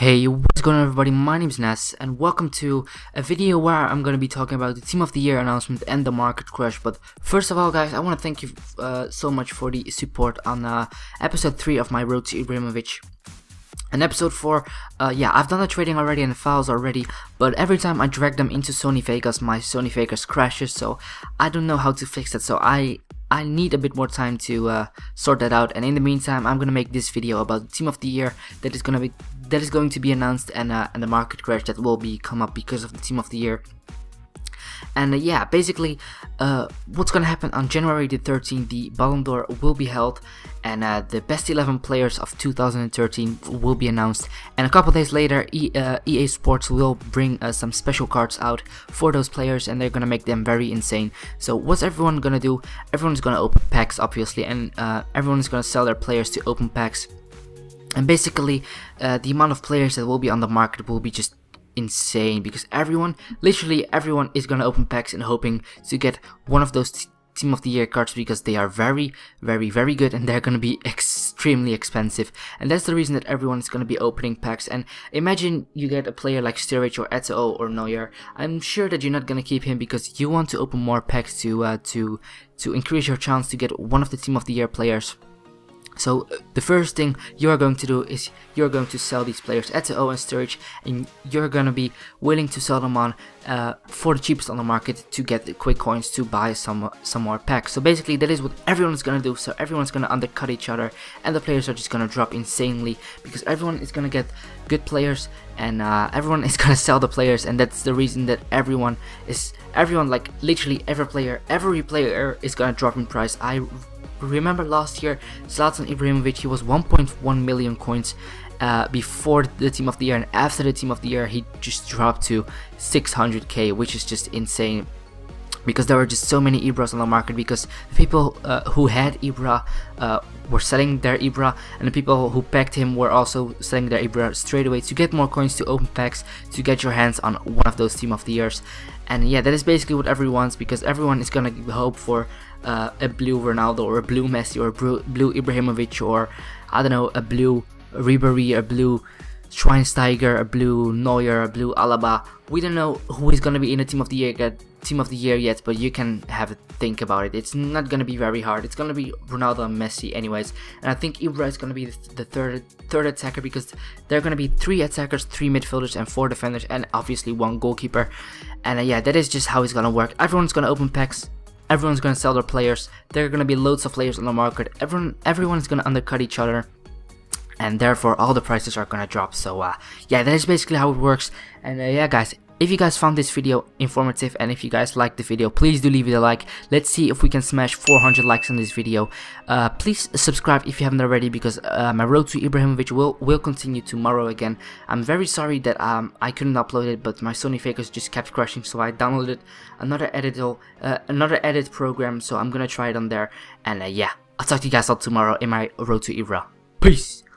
Hey, what's going on everybody, my name's Nass and welcome to a video where I'm going to be talking about the Team of the Year announcement and the market crash. But first of all guys, I want to thank you so much for the support on episode 3 of my Road to Ibrahimovic. And episode 4, yeah, I've done the trading already and the files already, but every time I drag them into Sony Vegas, my Sony Vegas crashes, so I don't know how to fix that, so I need a bit more time to sort that out. And in the meantime, I'm gonna make this video about the Team of the Year that is going to be announced and the market crash that will be come up because of the Team of the Year. And yeah, basically, what's gonna happen on January the 13th? The Ballon d'Or will be held, and the best 11 players of 2013 will be announced. And a couple days later, EA Sports will bring some special cards out for those players, and they're gonna make them very insane. So what's everyone gonna do? Everyone's gonna open packs, obviously, and everyone's gonna sell their players to open packs. And basically, the amount of players that will be on the market will be just insane, because literally everyone is gonna open packs and hoping to get one of those Team of the Year cards, because they are very, very, very good and they're gonna be extremely expensive. And that's the reason that everyone is gonna be opening packs. And imagine you get a player like Sturridge or Eto'o or Neuer. I'm sure that you're not gonna keep him because you want to open more packs to increase your chance to get one of the Team of the Year players. So the first thing you are going to do is you're going to sell these players, Eto'o and Sturridge, and you're going to be willing to sell them on for the cheapest on the market to get the quick coins to buy some more packs. So basically that is what everyone's going to do. So everyone's going to undercut each other and the players are just going to drop insanely because everyone is going to get good players and everyone is going to sell the players. And that's the reason that every player is going to drop in price. I remember last year Zlatan Ibrahimovic, he was 1.1 million coins before the Team of the Year, and after the Team of the Year he just dropped to 600k, which is just insane because there were just so many Ibras on the market, because the people who had Ibra were selling their Ibra, and the people who packed him were also selling their Ibra straight away to get more coins to open packs to get your hands on one of those Team of the Years. And yeah, that is basically what everyone wants, because everyone is gonna hope for a blue Ronaldo or a blue Messi or a blue Ibrahimovic, or I don't know, a blue Ribery, a blue Schweinsteiger, a blue Neuer, a blue Alaba. We don't know who is gonna be in the Team of the Year yet, but you can have a think about it. It's not gonna be very hard. It's gonna be Ronaldo and Messi anyways, and I think Ibra is gonna be the third attacker, because there are gonna be 3 attackers, 3 midfielders and 4 defenders, and obviously 1 goalkeeper. And yeah, that is just how it's gonna work. Everyone's gonna open packs, everyone's gonna sell their players, there are gonna be loads of players on the market, everyone's gonna undercut each other, and therefore all the prices are gonna drop. So yeah, that is basically how it works. And yeah guys, if you guys found this video informative and if you guys liked the video, please do leave it a like. Let's see if we can smash 400 likes on this video. Please subscribe if you haven't already, because my Road to Ibrahimovic will continue tomorrow again. I'm very sorry that I couldn't upload it, but my Sony Vegas just kept crashing, so I downloaded another edit program, so I'm gonna try it on there. And yeah, I'll talk to you guys all tomorrow in my Road to Ibra. Peace!